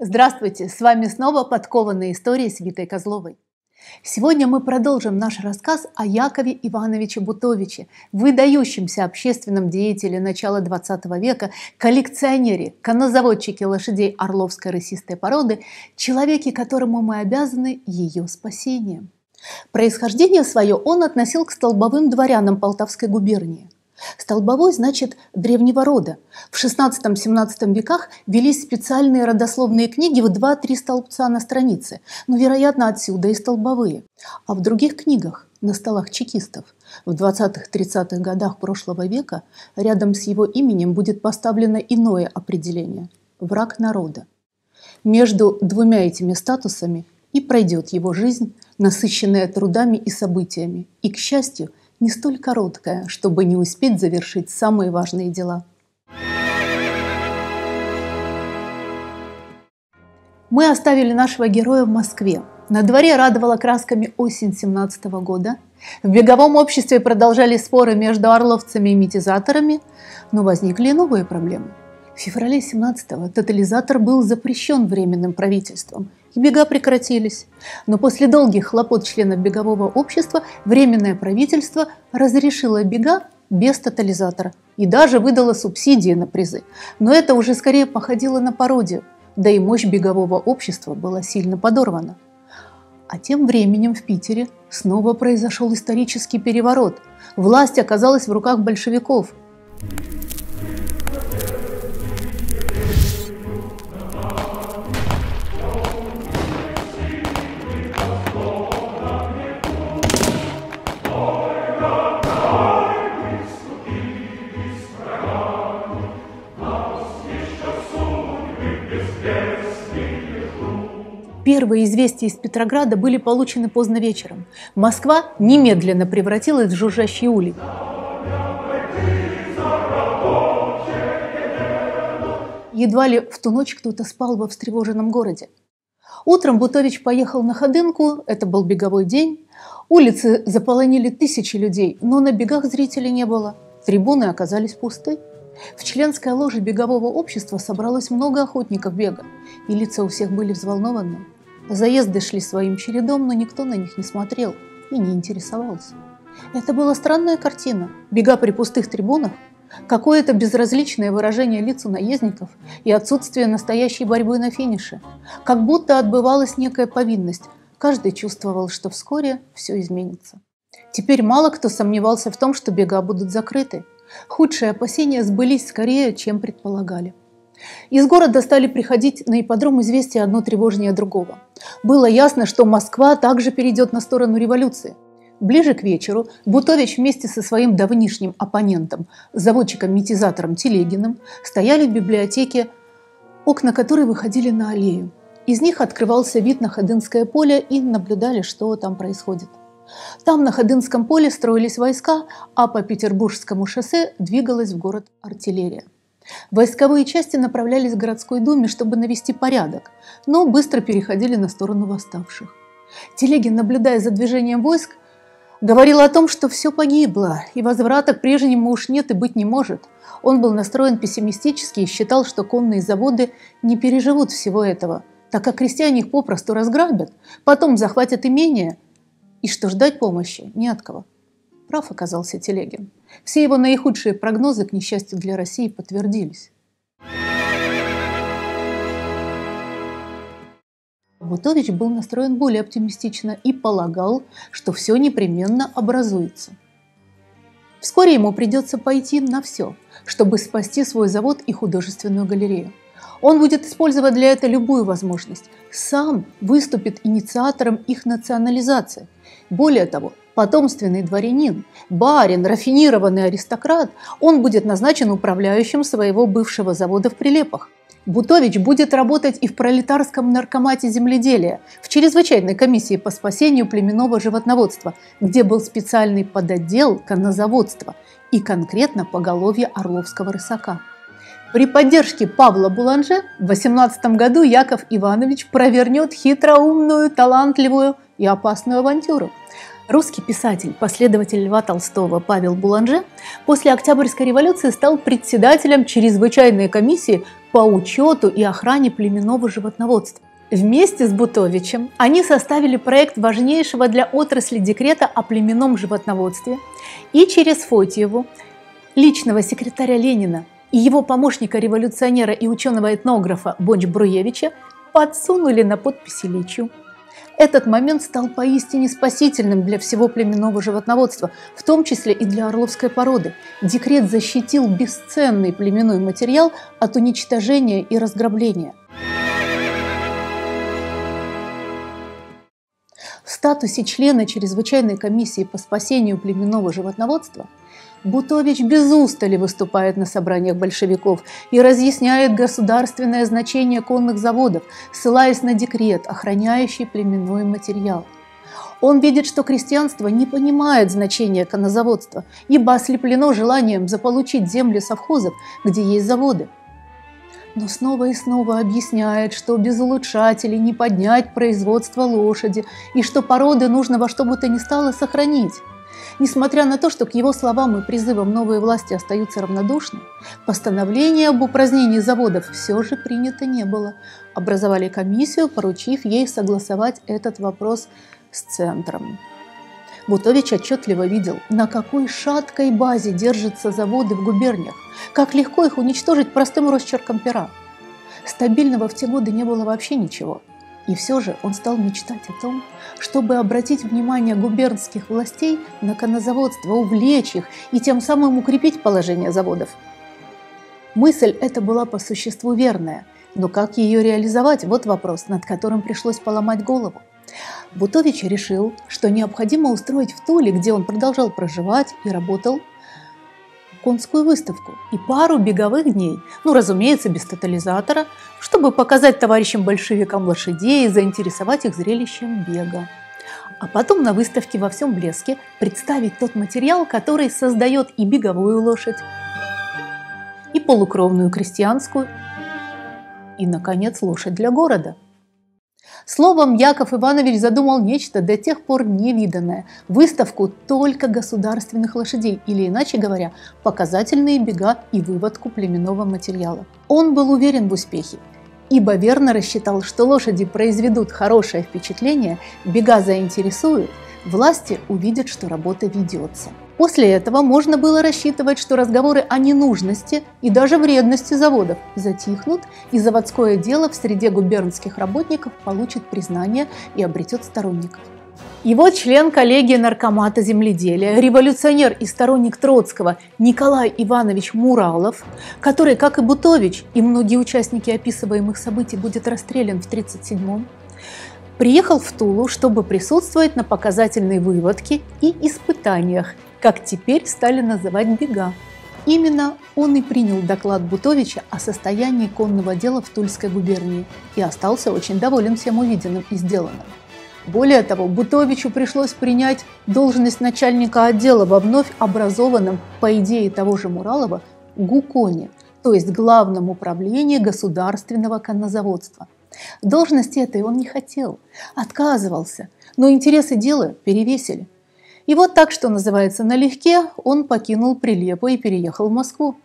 Здравствуйте! С вами снова «Подкованные истории» с Витой Козловой. Сегодня мы продолжим наш рассказ о Якове Ивановиче Бутовиче, выдающемся общественном деятеле начала XX века, коллекционере, коннозаводчике лошадей орловской рысистой породы, человеке, которому мы обязаны ее спасением. Происхождение свое он относил к столбовым дворянам Полтавской губернии. Столбовой значит древнего рода. В XVI-XVII веках велись специальные родословные книги в 2-3 столбца на странице, но, вероятно, отсюда и столбовые. А в других книгах, на столах чекистов, в 20-30-х годах прошлого века рядом с его именем будет поставлено иное определение – враг народа. Между двумя этими статусами и пройдет его жизнь, насыщенная трудами и событиями, и, к счастью, не столь короткая, чтобы не успеть завершить самые важные дела. Мы оставили нашего героя в Москве. На дворе радовала красками осень 17 года. В беговом обществе продолжались споры между орловцами и митизаторами, но возникли новые проблемы. В феврале 17-го тотализатор был запрещен временным правительством, и бега прекратились. Но после долгих хлопот членов бегового общества Временное правительство разрешило бега без тотализатора и даже выдало субсидии на призы. Но это уже скорее походило на пародию, да и мощь бегового общества была сильно подорвана. А тем временем в Питере снова произошел исторический переворот. Власть оказалась в руках большевиков. Первые известия из Петрограда были получены поздно вечером. Москва немедленно превратилась в жужжащий улей. Едва ли в ту ночь кто-то спал во встревоженном городе. Утром Бутович поехал на Ходынку, это был беговой день. Улицы заполонили тысячи людей, но на бегах зрителей не было. Трибуны оказались пусты. В членской ложе бегового общества собралось много охотников бега, и лица у всех были взволнованы. Заезды шли своим чередом, но никто на них не смотрел и не интересовался. Это была странная картина. Бега при пустых трибунах, какое-то безразличное выражение лиц у наездников и отсутствие настоящей борьбы на финише. Как будто отбывалась некая повинность. Каждый чувствовал, что вскоре все изменится. Теперь мало кто сомневался в том, что бега будут закрыты. Худшие опасения сбылись скорее, чем предполагали. Из города стали приходить на ипподром известия одно тревожнее другого. Было ясно, что Москва также перейдет на сторону революции. Ближе к вечеру Бутович вместе со своим давнишним оппонентом, заводчиком-митизатором Телегиным, стояли в библиотеке, окна которой выходили на аллею. Из них открывался вид на Ходынское поле и наблюдали, что там происходит. Там на Ходынском поле строились войска, а по Петербургскому шоссе двигалась в город артиллерия. Войсковые части направлялись к городской думе, чтобы навести порядок, но быстро переходили на сторону восставших. Телегин, наблюдая за движением войск, говорил о том, что все погибло, и возврата к прежнему уж нет и быть не может. Он был настроен пессимистически и считал, что конные заводы не переживут всего этого, так как крестьяне их попросту разграбят, потом захватят имение, и что ждать помощи не от кого. Прав оказался Телегин. Все его наихудшие прогнозы, к несчастью для России, подтвердились. Бутович был настроен более оптимистично и полагал, что все непременно образуется. Вскоре ему придется пойти на все, чтобы спасти свой завод и художественную галерею. Он будет использовать для этого любую возможность. Сам выступит инициатором их национализации. Более того, потомственный дворянин, барин, рафинированный аристократ, он будет назначен управляющим своего бывшего завода в Прилепах. Бутович будет работать и в пролетарском наркомате земледелия, в чрезвычайной комиссии по спасению племенного животноводства, где был специальный подотдел коннозаводства и конкретно поголовье орловского рысака. При поддержке Павла Буланже в 18 году Яков Иванович провернет хитроумную, талантливую и опасную авантюру. Русский писатель, последователь Льва Толстого Павел Буланже после Октябрьской революции стал председателем чрезвычайной комиссии по учету и охране племенного животноводства. Вместе с Бутовичем они составили проект важнейшего для отрасли декрета о племенном животноводстве и через Фотиеву, личного секретаря Ленина и его помощника-революционера и ученого-этнографа Бонч Бруевича, подсунули на подписи Личу. Этот момент стал поистине спасительным для всего племенного животноводства, в том числе и для орловской породы. Декрет защитил бесценный племенной материал от уничтожения и разграбления. В статусе члена Чрезвычайной комиссии по спасению племенного животноводства Бутович без устали выступает на собраниях большевиков и разъясняет государственное значение конных заводов, ссылаясь на декрет, охраняющий племенной материал. Он видит, что крестьянство не понимает значения коннозаводства, ибо ослеплено желанием заполучить земли совхозов, где есть заводы. Но снова и снова объясняет, что без улучшателей не поднять производство лошади и что породы нужно во что бы то ни стало сохранить. Несмотря на то, что к его словам и призывам новые власти остаются равнодушны, постановление об упразднении заводов все же принято не было. Образовали комиссию, поручив ей согласовать этот вопрос с центром. Бутович отчетливо видел, на какой шаткой базе держатся заводы в губерниях, как легко их уничтожить простым росчерком пера. Стабильного в те годы не было вообще ничего. И все же он стал мечтать о том, чтобы обратить внимание губернских властей на коннозаводство, увлечь их и тем самым укрепить положение заводов. Мысль эта была по существу верная, но как ее реализовать – вот вопрос, над которым пришлось поломать голову. Бутович решил, что необходимо устроить в Туле, где он продолжал проживать и работал, конскую выставку и пару беговых дней, разумеется, без тотализатора, чтобы показать товарищам-большевикам лошадей и заинтересовать их зрелищем бега. А потом на выставке во всем блеске представить тот материал, который создает и беговую лошадь, и полукровную крестьянскую, и, наконец, лошадь для города. Словом, Яков Иванович задумал нечто до тех пор невиданное – выставку только государственных лошадей, или, иначе говоря, показательные бега и выводку племенного материала. Он был уверен в успехе, ибо верно рассчитал, что лошади произведут хорошее впечатление, бега заинтересуют, власти увидят, что работа ведется. После этого можно было рассчитывать, что разговоры о ненужности и даже вредности заводов затихнут, и заводское дело в среде губернских работников получит признание и обретет сторонников. Его член коллегии наркомата земледелия, революционер и сторонник Троцкого Николай Иванович Муралов, который, как и Бутович и многие участники описываемых событий, будет расстрелян в 1937-м, приехал в Тулу, чтобы присутствовать на показательной выводке и испытаниях, как теперь стали называть бега. Именно он и принял доклад Бутовича о состоянии конного дела в Тульской губернии и остался очень доволен всем увиденным и сделанным. Более того, Бутовичу пришлось принять должность начальника отдела во вновь образованном, по идее того же Муралова, ГУКОНе, то есть Главном управлении государственного коннозаводства. Должности этой он не хотел, отказывался, но интересы дела перевесили. И вот так, что называется, налегке, он покинул Прилепу и переехал в Москву.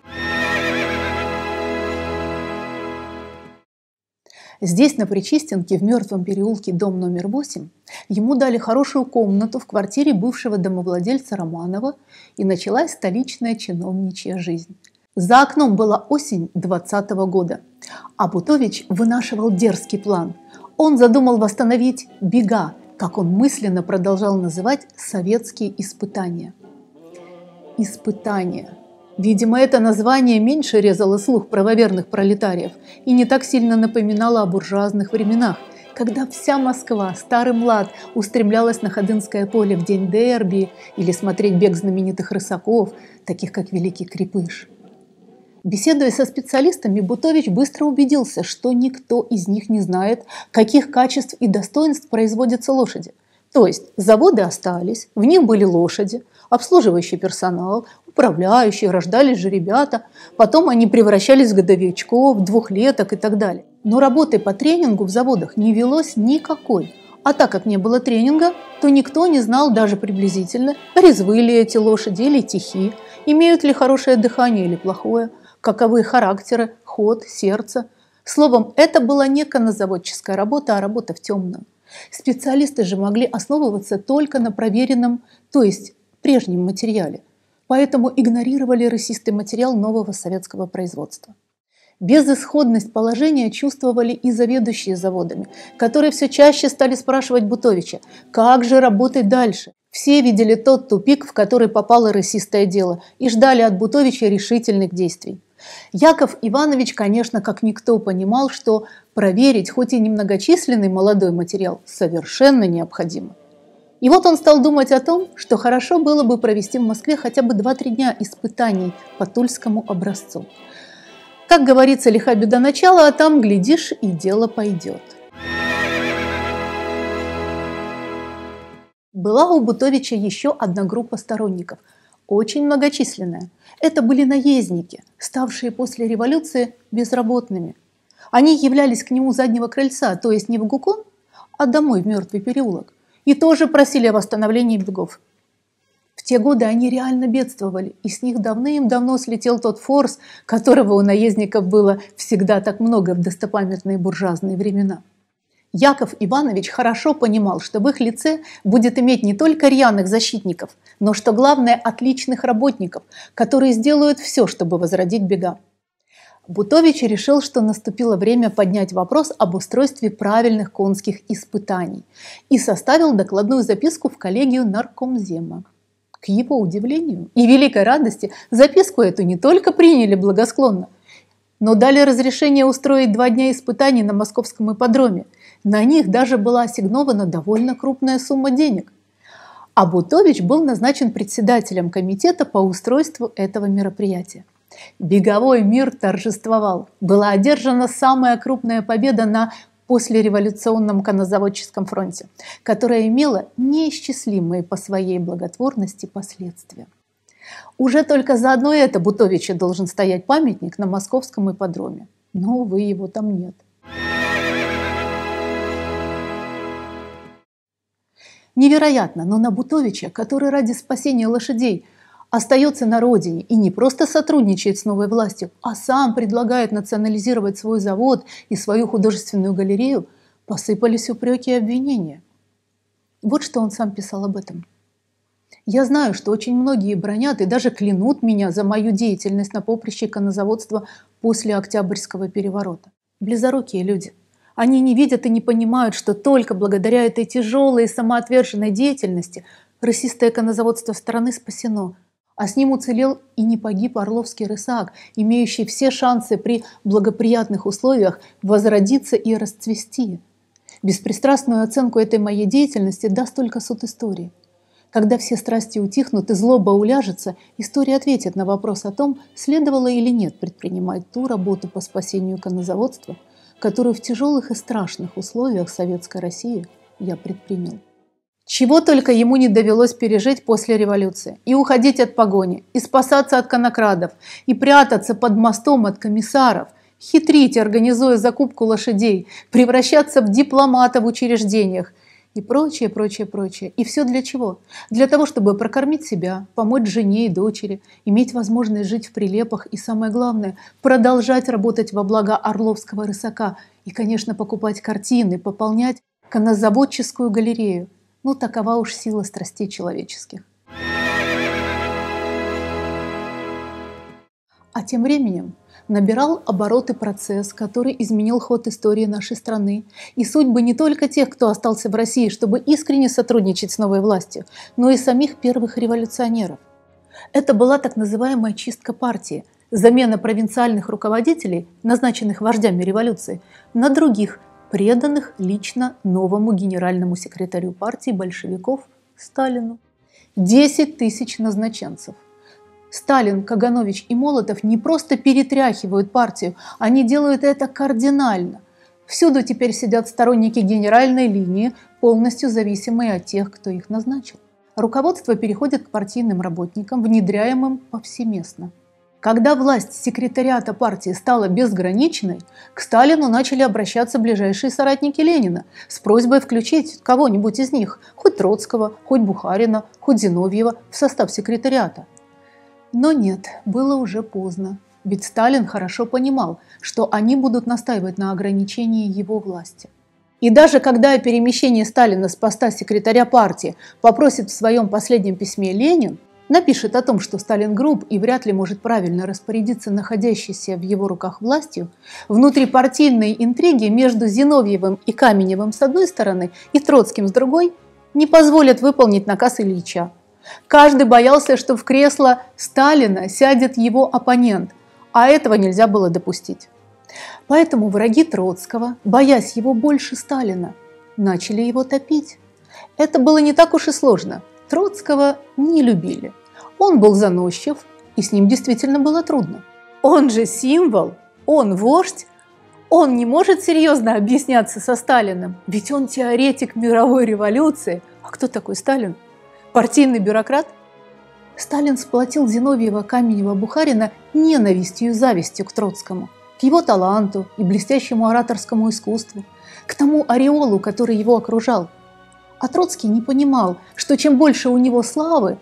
Здесь, на Причистенке, в Мертвом переулке, дом номер 8, ему дали хорошую комнату в квартире бывшего домовладельца Романова, и началась столичная чиновничья жизнь. За окном была осень 2020 года, а Бутович вынашивал дерзкий план. Он задумал восстановить бега, как он мысленно продолжал называть советские испытания. Испытания. Видимо, это название меньше резало слух правоверных пролетариев и не так сильно напоминало о буржуазных временах, когда вся Москва, старый млад, устремлялась на Ходынское поле в день дерби или смотреть бег знаменитых рысаков, таких как Великий Крепыш. Беседуя со специалистами, Бутович быстро убедился, что никто из них не знает, каких качеств и достоинств производятся лошади. То есть заводы остались, в них были лошади, обслуживающий персонал, управляющие, рождались же ребята, потом они превращались в годовичков, двухлеток и так далее. Но работы по тренингу в заводах не велось никакой. А так как не было тренинга, то никто не знал даже приблизительно, резвы ли эти лошади или тихи, имеют ли хорошее дыхание или плохое, каковы характеры, ход, сердце. Словом, это была не коннозаводческая работа, а работа в темную. Специалисты же могли основываться только на проверенном, то есть прежнем материале, поэтому игнорировали рысистый материал нового советского производства. Безысходность положения чувствовали и заведующие заводами, которые все чаще стали спрашивать Бутовича, как же работать дальше. Все видели тот тупик, в который попало рысистое дело, и ждали от Бутовича решительных действий. Яков Иванович, конечно, как никто понимал, что проверить хоть и немногочисленный молодой материал совершенно необходимо. И вот он стал думать о том, что хорошо было бы провести в Москве хотя бы 2-3 дня испытаний по тульскому образцу. Как говорится, лиха беда начала, а там, глядишь, и дело пойдет. Была у Бутовича еще одна группа сторонников, очень многочисленная. Это были наездники, ставшие после революции безработными. Они являлись к нему заднего крыльца, то есть не в ГУКОН, а домой в Мертвый переулок. И тоже просили о восстановлении бегов. В те годы они реально бедствовали, и с них давным-давно слетел тот форс, которого у наездников было всегда так много в достопамятные буржуазные времена. Яков Иванович хорошо понимал, что в их лице будет иметь не только рьяных защитников, но, что главное, отличных работников, которые сделают все, чтобы возродить бега. Бутович решил, что наступило время поднять вопрос об устройстве правильных конских испытаний и составил докладную записку в коллегию наркомзема. К его удивлению и великой радости записку эту не только приняли благосклонно, но дали разрешение устроить 2 дня испытаний на московском ипподроме. На них даже была ассигнована довольно крупная сумма денег. А Бутович был назначен председателем комитета по устройству этого мероприятия. Беговой мир торжествовал. Была одержана самая крупная победа на послереволюционном коннозаводческом фронте, которая имела неисчислимые по своей благотворности последствия. Уже только заодно это Бутовичу должен стоять памятник на московском ипподроме. Но, увы, его там нет. Невероятно, но на Бутовича, который ради спасения лошадей остается на родине и не просто сотрудничает с новой властью, а сам предлагает национализировать свой завод и свою художественную галерею, посыпались упреки и обвинения. Вот что он сам писал об этом. «Я знаю, что очень многие бронят и даже клянут меня за мою деятельность на поприще коннозаводства после Октябрьского переворота. Близорукие люди. Они не видят и не понимают, что только благодаря этой тяжелой и самоотверженной деятельности рысистое коннозаводство страны спасено. А с ним уцелел и не погиб орловский рысак, имеющий все шансы при благоприятных условиях возродиться и расцвести. Беспристрастную оценку этой моей деятельности даст только суд истории. Когда все страсти утихнут и злоба уляжется, история ответит на вопрос о том, следовало или нет предпринимать ту работу по спасению коннозаводства, которую в тяжелых и страшных условиях Советской России я предпринял». Чего только ему не довелось пережить после революции. И уходить от погони, и спасаться от конокрадов, и прятаться под мостом от комиссаров, хитрить, организуя закупку лошадей, превращаться в дипломата в учреждениях и прочее, прочее, прочее. И все для чего? Для того, чтобы прокормить себя, помочь жене и дочери, иметь возможность жить в прилепах и, самое главное, продолжать работать во благо орловского рысака и, конечно, покупать картины, пополнять коннозаводческую галерею. Ну, такова уж сила страстей человеческих. А тем временем набирал обороты процесс, который изменил ход истории нашей страны и судьбы не только тех, кто остался в России, чтобы искренне сотрудничать с новой властью, но и самих первых революционеров. Это была так называемая чистка партии, замена провинциальных руководителей, назначенных вождями революции, на других, преданных лично новому генеральному секретарю партии большевиков Сталину. 10 тысяч назначенцев. Сталин, Каганович и Молотов не просто перетряхивают партию, они делают это кардинально. Всюду теперь сидят сторонники генеральной линии, полностью зависимые от тех, кто их назначил. Руководство переходит к партийным работникам, внедряемым повсеместно. Когда власть секретариата партии стала безграничной, к Сталину начали обращаться ближайшие соратники Ленина с просьбой включить кого-нибудь из них, хоть Троцкого, хоть Бухарина, хоть Зиновьева, в состав секретариата. Но нет, было уже поздно, ведь Сталин хорошо понимал, что они будут настаивать на ограничении его власти. И даже когда о перемещении Сталина с поста секретаря партии попросит в своем последнем письме Ленин, напишет о том, что Сталин груб и вряд ли может правильно распорядиться находящейся в его руках властью, внутрипартийные интриги между Зиновьевым и Каменевым с одной стороны и Троцким с другой не позволят выполнить наказ Ильича. Каждый боялся, что в кресло Сталина сядет его оппонент, а этого нельзя было допустить. Поэтому враги Троцкого, боясь его больше Сталина, начали его топить. Это было не так уж и сложно. Троцкого не любили. Он был заносчив, и с ним действительно было трудно. Он же символ, он вождь, он не может серьезно объясняться со Сталиным, ведь он теоретик мировой революции. А кто такой Сталин? Партийный бюрократ? Сталин сплотил Зиновьева, Каменева, Бухарина ненавистью и завистью к Троцкому, к его таланту и блестящему ораторскому искусству, к тому ореолу, который его окружал. А Троцкий не понимал, что чем больше у него славы,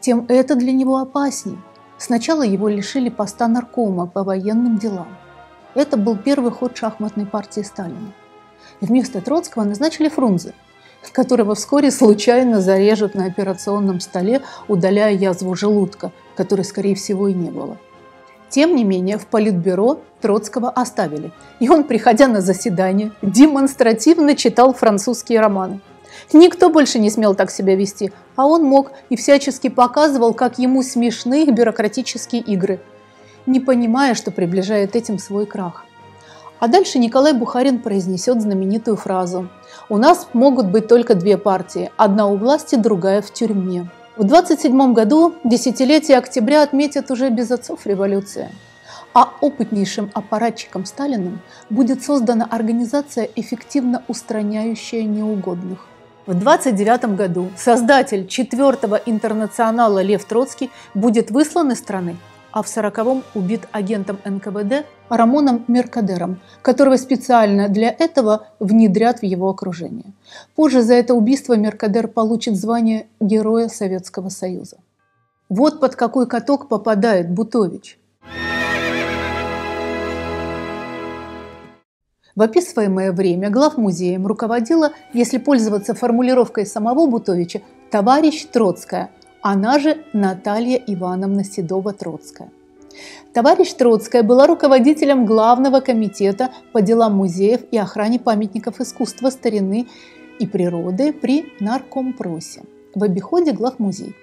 тем это для него опаснее. Сначала его лишили поста наркома по военным делам. Это был первый ход шахматной партии Сталина. Вместо Троцкого назначили Фрунзе, которого вскоре случайно зарежут на операционном столе, удаляя язву желудка, которой, скорее всего, и не было. Тем не менее, в политбюро Троцкого оставили, и он, приходя на заседание, демонстративно читал французские романы. Никто больше не смел так себя вести, а он мог и всячески показывал, как ему смешны бюрократические игры, не понимая, что приближает этим свой крах. А дальше Николай Бухарин произнесет знаменитую фразу: «У нас могут быть только две партии, одна у власти, другая в тюрьме». В 1927 году десятилетие октября отметят уже без отцов революции. А опытнейшим аппаратчиком Сталиным будет создана организация, эффективно устраняющая неугодных. В 1929 году создатель 4-го интернационала Лев Троцкий будет выслан из страны, а в 1940-м убит агентом НКВД Рамоном Меркадером, которого специально для этого внедрят в его окружение. Позже за это убийство Меркадер получит звание Героя Советского Союза. Вот под какой каток попадает Бутович. В описываемое время главмузеем руководила, если пользоваться формулировкой самого Бутовича, товарищ Троцкая, она же Наталья Ивановна Седова-Троцкая. Товарищ Троцкая была руководителем Главного комитета по делам музеев и охране памятников искусства, старины и природы при Наркомпросе, в обиходе главмузей.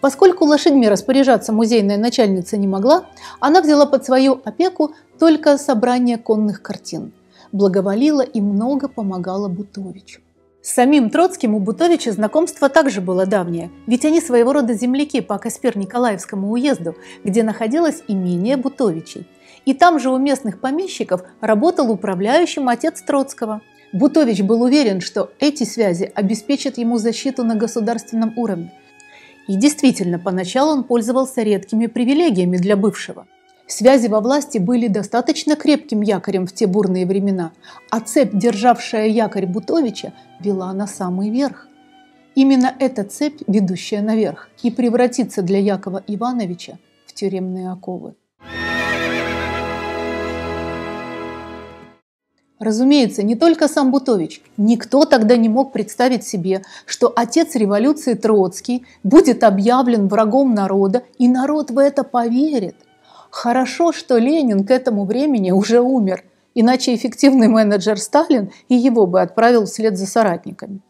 Поскольку лошадьми распоряжаться музейная начальница не могла, она взяла под свою опеку только собрание конных картин. Благоволила и много помогала Бутовичу. С самим Троцким у Бутовича знакомство также было давнее, ведь они своего рода земляки по Каспер-Николаевскому уезду, где находилось имение Бутовичей. И там же у местных помещиков работал управляющим отец Троцкого. Бутович был уверен, что эти связи обеспечат ему защиту на государственном уровне. И действительно, поначалу он пользовался редкими привилегиями для бывшего. Связи во власти были достаточно крепким якорем в те бурные времена, а цепь, державшая якорь Бутовича, вела на самый верх. Именно эта цепь, ведущая наверх, и превратится для Якова Ивановича в тюремные оковы. Разумеется, не только сам Бутович. Никто тогда не мог представить себе, что отец революции Троцкий будет объявлен врагом народа, и народ в это поверит. Хорошо, что Ленин к этому времени уже умер, иначе эффективный менеджер Сталин и его бы отправил вслед за соратниками.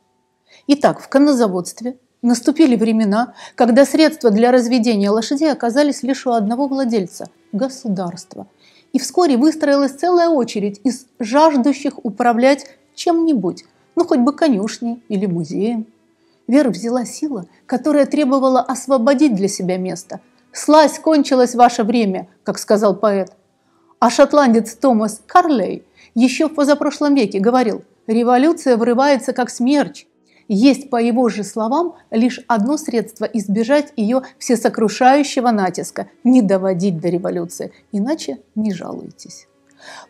Итак, в коннозаводстве Наступили времена, когда средства для разведения лошадей оказались лишь у одного владельца – государства. И вскоре выстроилась целая очередь из жаждущих управлять чем-нибудь, ну хоть бы конюшней или музеем. Веру взяла сила, которая требовала освободить для себя место. «Слазь, кончилось ваше время», как сказал поэт. А шотландец Томас Карлей еще в позапрошлом веке говорил: «Революция врывается как смерч». Есть, по его же словам, лишь одно средство избежать ее всесокрушающего натиска – не доводить до революции, иначе не жалуйтесь.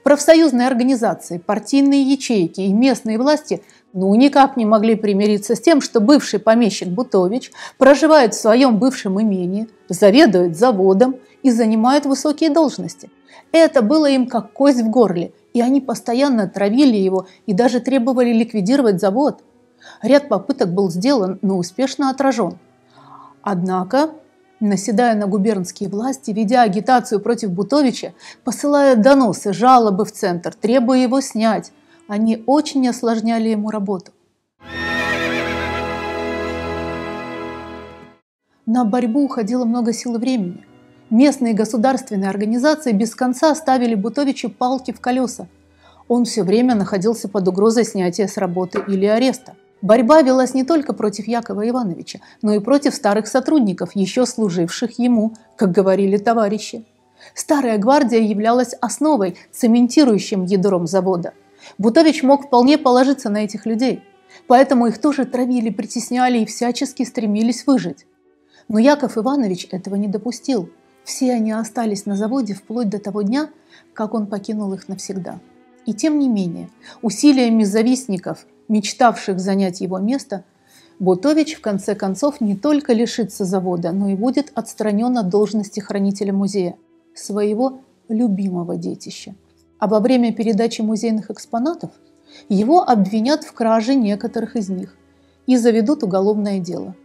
Профсоюзные организации, партийные ячейки и местные власти ну никак не могли примириться с тем, что бывший помещик Бутович проживает в своем бывшем имении, заведует заводом и занимает высокие должности. Это было им как кость в горле, и они постоянно травили его и даже требовали ликвидировать завод. Ряд попыток был сделан, но успешно отражен. Однако, наседая на губернские власти, ведя агитацию против Бутовича, посылая доносы, жалобы в центр, требуя его снять, они очень осложняли ему работу. На борьбу уходило много сил и времени. Местные государственные организации без конца ставили Бутовичу палки в колеса. Он все время находился под угрозой снятия с работы или ареста. Борьба велась не только против Якова Ивановича, но и против старых сотрудников, еще служивших ему, как говорили товарищи. Старая гвардия являлась основой, цементирующим ядром завода. Бутович мог вполне положиться на этих людей, поэтому их тоже травили, притесняли и всячески стремились выжить. Но Яков Иванович этого не допустил. Все они остались на заводе вплоть до того дня, как он покинул их навсегда. И тем не менее, усилиями завистников, мечтавших занять его место, Бутович в конце концов не только лишится завода, но и будет отстранен от должности хранителя музея, своего любимого детища. А во время передачи музейных экспонатов его обвинят в краже некоторых из них и заведут уголовное дело.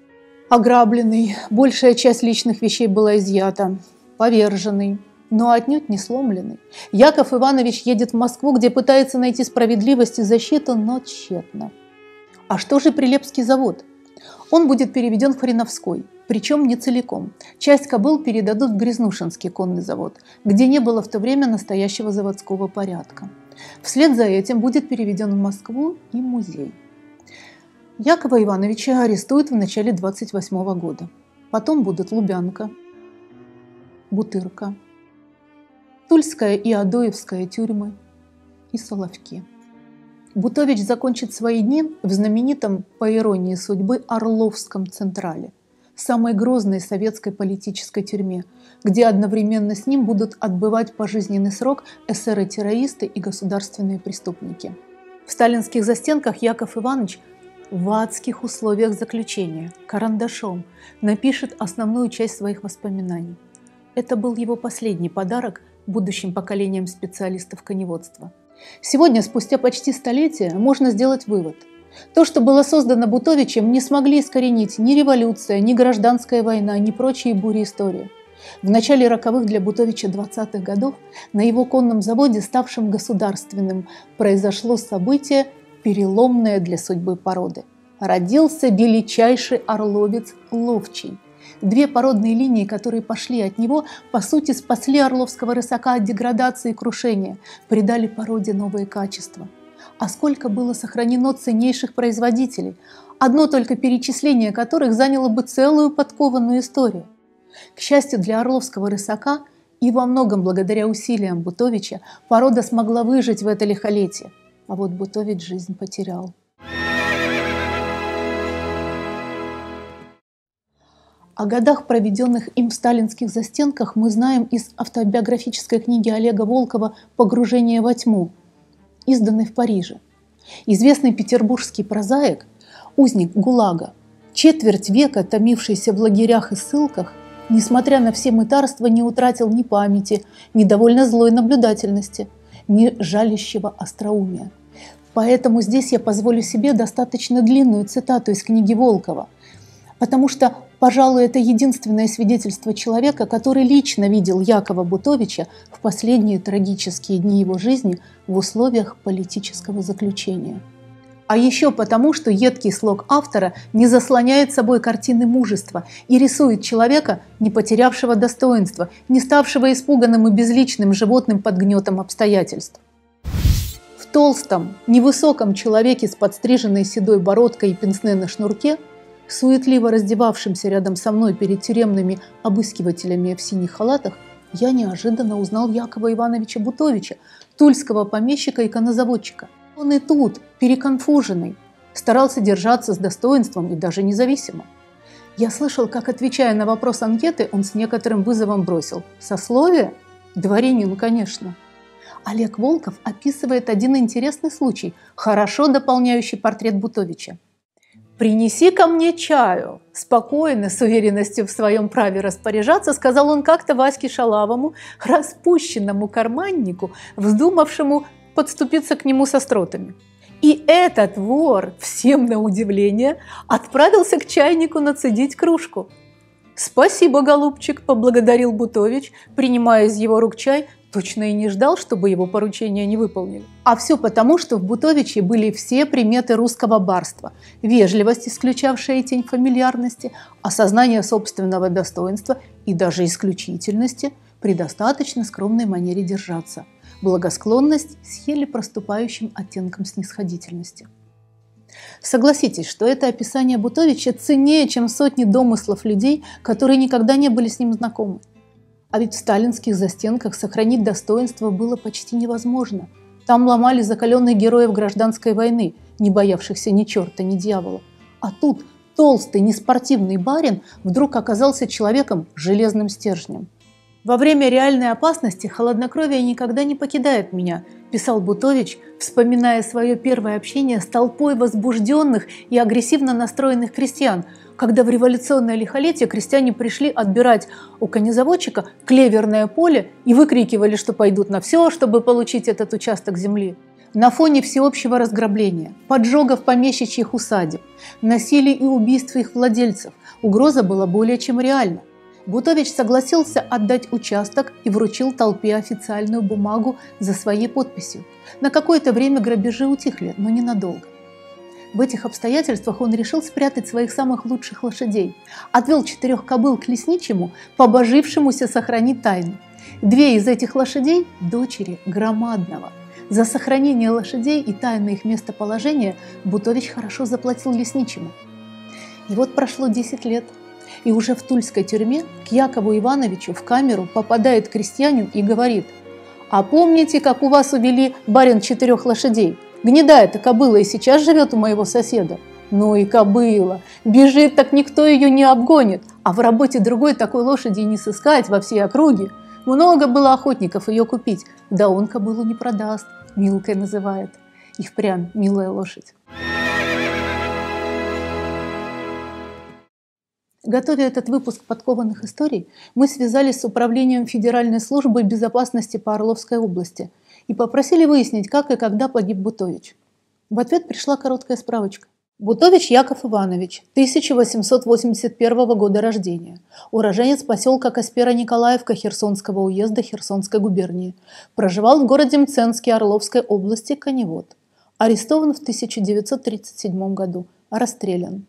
Ограбленный, большая часть личных вещей была изъята, поверженный, но отнюдь не сломленный, Яков Иванович едет в Москву, где пытается найти справедливость и защиту, но тщетно. А что же Прилепский завод? Он будет переведен в Хреновской, причем не целиком. Часть кобыл передадут в Грязнушинский конный завод, где не было в то время настоящего заводского порядка. Вслед за этим будет переведен в Москву и музей. Якова Ивановича арестуют в начале 1928 года. Потом будут Лубянка, Бутырка, Тульская и Адоевская тюрьмы и Соловки. Бутович закончит свои дни в знаменитом, по иронии судьбы, Орловском централе, самой грозной советской политической тюрьме, где одновременно с ним будут отбывать пожизненный срок эсеры-террористы и государственные преступники. В сталинских застенках Яков Иванович в адских условиях заключения карандашом напишет основную часть своих воспоминаний. Это был его последний подарок будущим поколениям специалистов коневодства. Сегодня, спустя почти столетие, можно сделать вывод. То, что было создано Бутовичем, не смогли искоренить ни революция, ни гражданская война, ни прочие бури истории. В начале роковых для Бутовича 20-х годов на его конном заводе, ставшем государственным, произошло событие, переломное для судьбы породы. Родился величайший орловец Ловчий. Две породные линии, которые пошли от него, по сути, спасли орловского рысака от деградации и крушения, придали породе новые качества. А сколько было сохранено ценнейших производителей, одно только перечисление которых заняло бы целую подкованную историю. К счастью для орловского рысака и во многом благодаря усилиям Бутовича порода смогла выжить в это лихолетие, а вот Бутович жизнь потерял. О годах, проведенных им в сталинских застенках, мы знаем из автобиографической книги Олега Волкова «Погружение во тьму», изданной в Париже. Известный петербургский прозаик, узник ГУЛАГа, четверть века томившийся в лагерях и ссылках, несмотря на все мытарства, не утратил ни памяти, ни довольно злой наблюдательности, ни жалящего остроумия. Поэтому здесь я позволю себе достаточно длинную цитату из книги Волкова, потому что, пожалуй, это единственное свидетельство человека, который лично видел Якова Бутовича в последние трагические дни его жизни в условиях политического заключения. а еще потому, что едкий слог автора не заслоняет собой картины мужества и рисует человека, не потерявшего достоинства, не ставшего испуганным и безличным животным под гнетом обстоятельств. В толстом, невысоком человеке с подстриженной седой бородкой и пенсне на шнурке, суетливо раздевавшимся рядом со мной перед тюремными обыскивателями в синих халатах, я неожиданно узнал Якова Ивановича Бутовича, тульского помещика и конозаводчика. Он и тут, переконфуженный, старался держаться с достоинством и даже независимо. Я слышал, как, отвечая на вопрос анкеты, он с некоторым вызовом бросил: «Сословие? Дворянин, конечно». Олег Волков описывает один интересный случай, хорошо дополняющий портрет Бутовича. «Принеси ко мне чаю», – спокойно, с уверенностью в своем праве распоряжаться, сказал он как-то Ваське Шалавому, распущенному карманнику, вздумавшему подступиться к нему со стротами. И этот вор, всем на удивление, отправился к чайнику нацедить кружку. «Спасибо, голубчик», – поблагодарил Бутович, принимая из его рук чай, точно и не ждал, чтобы его поручение не выполнили. А все потому, что в Бутовиче были все приметы русского барства: вежливость, исключавшая тень фамильярности, осознание собственного достоинства и даже исключительности при достаточно скромной манере держаться, благосклонность с еле проступающим оттенком снисходительности. Согласитесь, что это описание Бутовича ценнее, чем сотни домыслов людей, которые никогда не были с ним знакомы. А ведь в сталинских застенках сохранить достоинство было почти невозможно. Там ломали закаленных героев гражданской войны, не боявшихся ни черта, ни дьявола. А тут толстый, неспортивный барин вдруг оказался человеком с железным стержнем. «Во время реальной опасности холоднокровие никогда не покидает меня», – писал Бутович, вспоминая свое первое общение с толпой возбужденных и агрессивно настроенных крестьян, когда в революционное лихолетие крестьяне пришли отбирать у конезаводчика клеверное поле и выкрикивали, что пойдут на все, чтобы получить этот участок земли. На фоне всеобщего разграбления, поджогов помещичьих усадеб, насилий и убийств их владельцев, угроза была более чем реальна. Бутович согласился отдать участок и вручил толпе официальную бумагу за своей подписью. На какое-то время грабежи утихли, но ненадолго. В этих обстоятельствах он решил спрятать своих самых лучших лошадей. Отвел 4 кобыл к лесничему, побожившемуся сохранить тайну. 2 из этих лошадей – дочери Громадного. За сохранение лошадей и тайное их местоположение Бутович хорошо заплатил лесничему. И вот прошло 10 лет. И уже в тульской тюрьме к Якову Ивановичу в камеру попадает крестьянин и говорит: «А помните, как у вас увели, барин, 4 лошадей? Гнедая-то кобыла и сейчас живет у моего соседа». «Ну и кобыла! Бежит, так никто ее не обгонит, а в работе другой такой лошади не сыскать во всей округе. Много было охотников ее купить, да он кобылу не продаст, милкой называет». И впрямь милая лошадь. Готовя этот выпуск «Подкованных историй», мы связались с Управлением Федеральной службы безопасности по Орловской области и попросили выяснить, как и когда погиб Бутович. В ответ пришла короткая справочка. Бутович Яков Иванович, 1881 года рождения, уроженец поселка Каспера-Николаевка Херсонского уезда Херсонской губернии, проживал в городе Мценске Орловской области, коневод, арестован в 1937 году, расстрелян.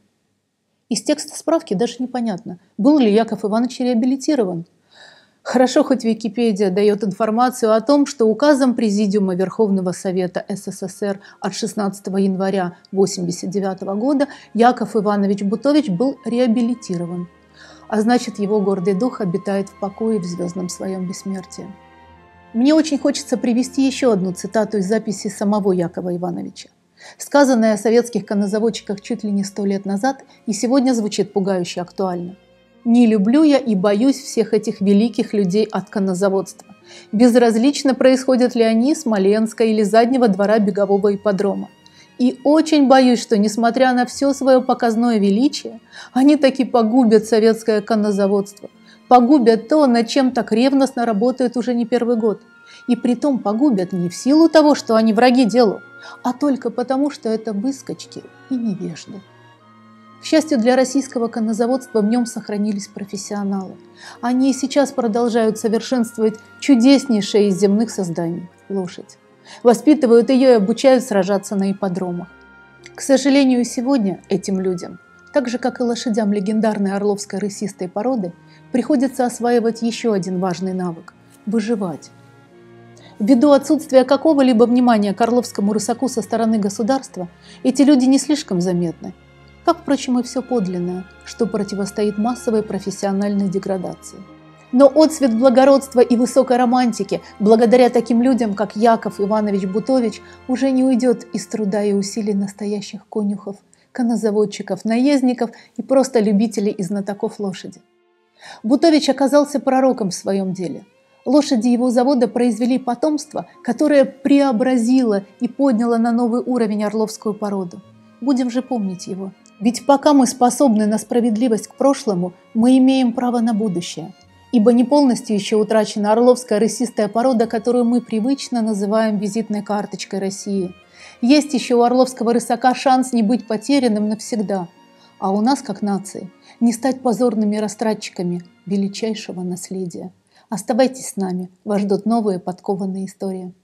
Из текста справки даже непонятно, был ли Яков Иванович реабилитирован. Хорошо, хоть Википедия дает информацию о том, что указом Президиума Верховного Совета СССР от 16 января 1989 года Яков Иванович Бутович был реабилитирован. А значит, его гордый дух обитает в покое в звездном своем бессмертии. Мне очень хочется привести еще одну цитату из записи самого Якова Ивановича. Сказанное о советских коннозаводчиках чуть ли не 100 лет назад и сегодня звучит пугающе актуально. «Не люблю я и боюсь всех этих великих людей от коннозаводства. Безразлично, происходят ли они с Смоленска или заднего двора бегового ипподрома. И очень боюсь, что, несмотря на все свое показное величие, они таки погубят советское коннозаводство. Погубят то, над чем так ревностно работают уже не первый год. И притом погубят не в силу того, что они враги делу, а только потому, что это выскочки и невежды». К счастью для российского коннозаводства, в нем сохранились профессионалы. Они и сейчас продолжают совершенствовать чудеснейшее из земных созданий – лошадь. Воспитывают ее и обучают сражаться на ипподромах. К сожалению, сегодня этим людям, так же как и лошадям легендарной орловской рысистой породы, приходится осваивать еще один важный навык – выживать. Ввиду отсутствия какого-либо внимания к орловскому рысаку со стороны государства, эти люди не слишком заметны, как, впрочем, и все подлинное, что противостоит массовой профессиональной деградации. Но отцвет благородства и высокой романтики, благодаря таким людям, как Яков Иванович Бутович, уже не уйдет из труда и усилий настоящих конюхов, коннозаводчиков, наездников и просто любителей и знатоков лошади. Бутович оказался пророком в своем деле. Лошади его завода произвели потомство, которое преобразило и подняло на новый уровень орловскую породу. Будем же помнить его. Ведь пока мы способны на справедливость к прошлому, мы имеем право на будущее. Ибо не полностью еще утрачена орловская рысистая порода, которую мы привычно называем визитной карточкой России. Есть еще у орловского рысака шанс не быть потерянным навсегда. А у нас, как нации, не стать позорными растратчиками величайшего наследия. Оставайтесь с нами, вас ждут новые подкованные истории.